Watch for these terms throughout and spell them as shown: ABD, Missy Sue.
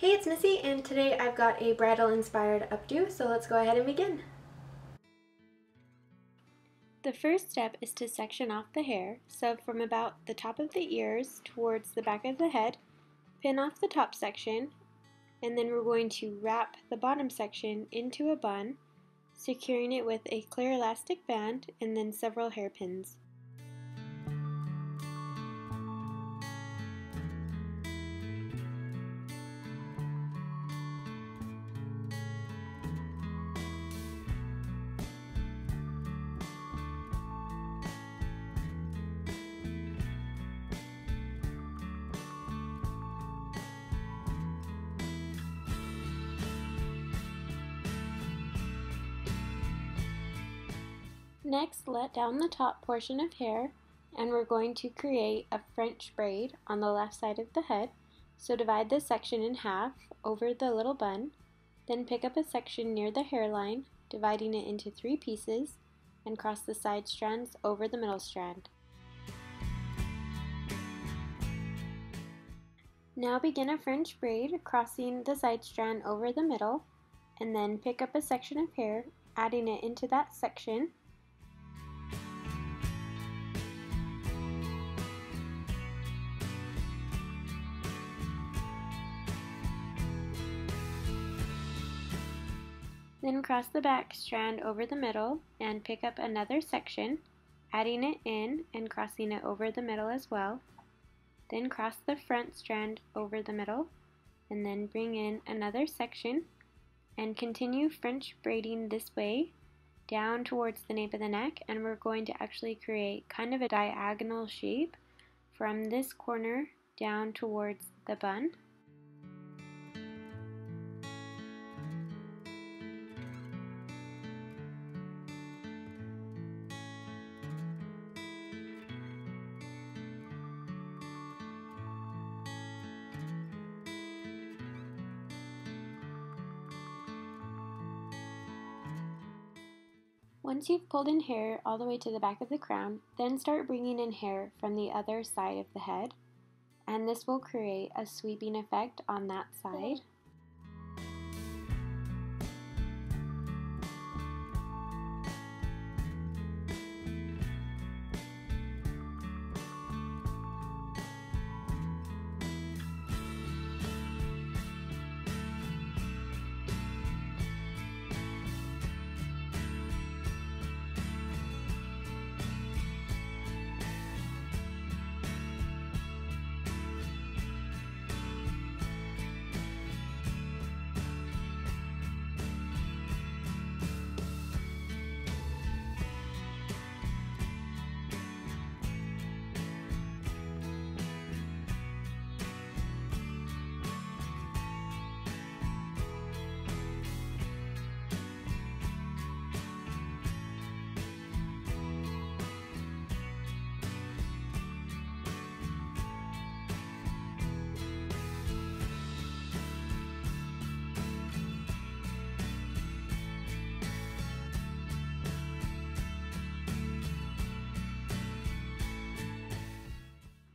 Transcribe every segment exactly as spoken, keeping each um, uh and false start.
Hey, it's Missy, and today I've got a bridal inspired updo, so let's go ahead and begin. The first step is to section off the hair, so from about the top of the ears towards the back of the head, pin off the top section, and then we're going to wrap the bottom section into a bun, securing it with a clear elastic band and then several hairpins. Next, let down the top portion of hair, and we're going to create a French braid on the left side of the head. So divide this section in half over the little bun, then pick up a section near the hairline, dividing it into three pieces, and cross the side strands over the middle strand. Now begin a French braid, crossing the side strand over the middle, and then pick up a section of hair, adding it into that section. Then cross the back strand over the middle and pick up another section, adding it in and crossing it over the middle as well. Then cross the front strand over the middle and then bring in another section and continue French braiding this way down towards the nape of the neck, and we're going to actually create kind of a diagonal shape from this corner down towards the bun. Once you've pulled in hair all the way to the back of the crown, then start bringing in hair from the other side of the head, and this will create a sweeping effect on that side.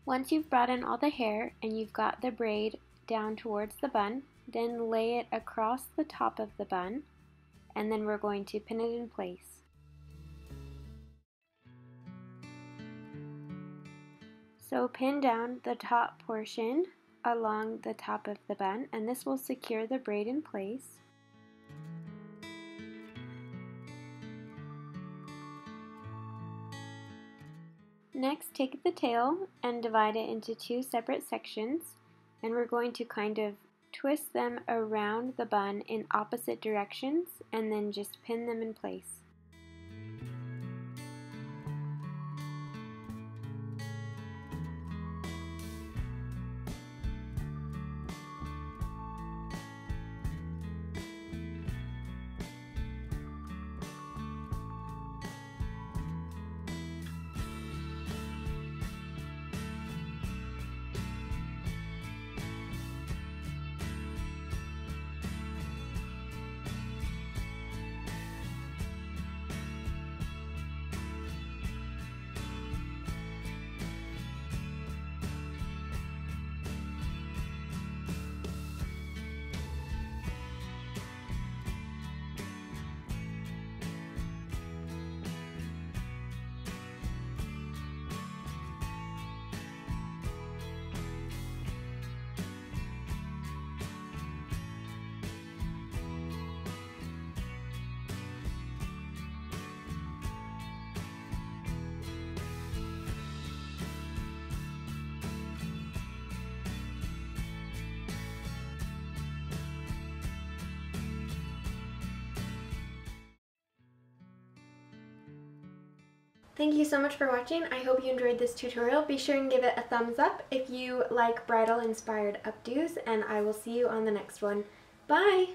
Once you've brought in all the hair and you've got the braid down towards the bun, then lay it across the top of the bun, and then we're going to pin it in place. So pin down the top portion along the top of the bun, and this will secure the braid in place. Next, take the tail and divide it into two separate sections, and we're going to kind of twist them around the bun in opposite directions and then just pin them in place. Thank you so much for watching. I hope you enjoyed this tutorial. Be sure and give it a thumbs up if you like bridal inspired updos, and I will see you on the next one. Bye!